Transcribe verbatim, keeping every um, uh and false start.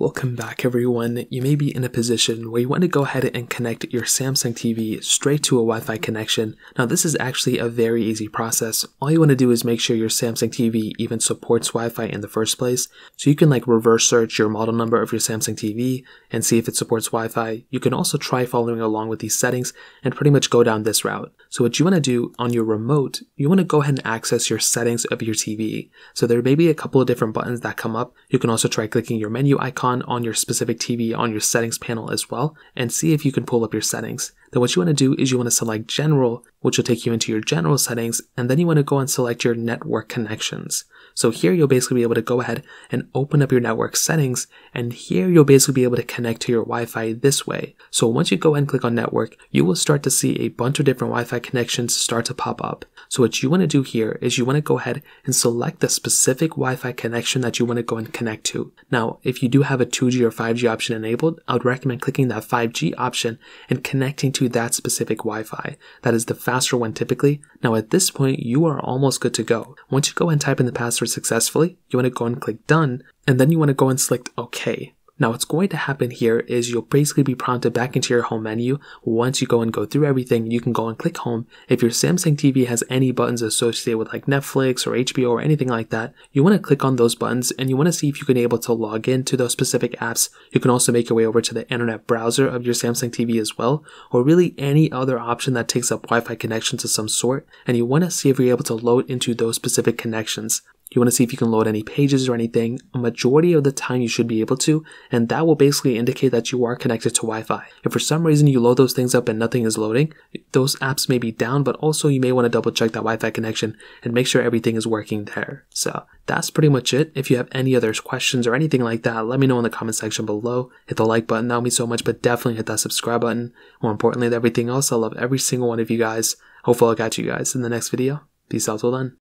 Welcome back, everyone. You may be in a position where you want to go ahead and connect your Samsung T V straight to a Wi-Fi connection. Now, this is actually a very easy process. All you want to do is make sure your Samsung T V even supports Wi-Fi in the first place. So you can like reverse search your model number of your Samsung T V and see if it supports Wi-Fi. You can also try following along with these settings and pretty much go down this route. So what you want to do on your remote, you want to go ahead and access your settings of your T V. So there may be a couple of different buttons that come up. You can also try clicking your menu icon on your specific T V on your settings panel as well, and see if you can pull up your settings. Then what you want to do is you want to select general, which will take you into your general settings, and then you want to go and select your network connections. So here you'll basically be able to go ahead and open up your network settings, and here you'll basically be able to connect to your Wi-Fi this way. So once you go ahead and click on network, you will start to see a bunch of different Wi-Fi connections start to pop up. So what you want to do here is you want to go ahead and select the specific Wi-Fi connection that you want to go and connect to. Now, if you do have a two G or five G option enabled, I would recommend clicking that five G option and connecting to that specific Wi-Fi. That is the faster one typically. Now at this point, you are almost good to go. Once you go and type in the password successfully, you want to go and click done, and then you want to go and select OK. Now what's going to happen here is you'll basically be prompted back into your home menu. Once you go and go through everything, you can go and click home. If your Samsung T V has any buttons associated with like Netflix or H B O or anything like that, you want to click on those buttons and you want to see if you can be able to log in to those specific apps. You can also make your way over to the internet browser of your Samsung T V as well, or really any other option that takes up Wi-Fi connections of some sort, and you want to see if you're able to load into those specific connections. You want to see if you can load any pages or anything. A majority of the time you should be able to, and that will basically indicate that you are connected to Wi-Fi. If for some reason you load those things up and nothing is loading, those apps may be down, but also you may want to double check that Wi-Fi connection and make sure everything is working there. So that's pretty much it. If you have any other questions or anything like that, let me know in the comment section below. Hit the like button, that would mean so much, but definitely hit that subscribe button. More importantly than everything else, I love every single one of you guys. Hopefully I'll catch you guys in the next video. Peace out till then.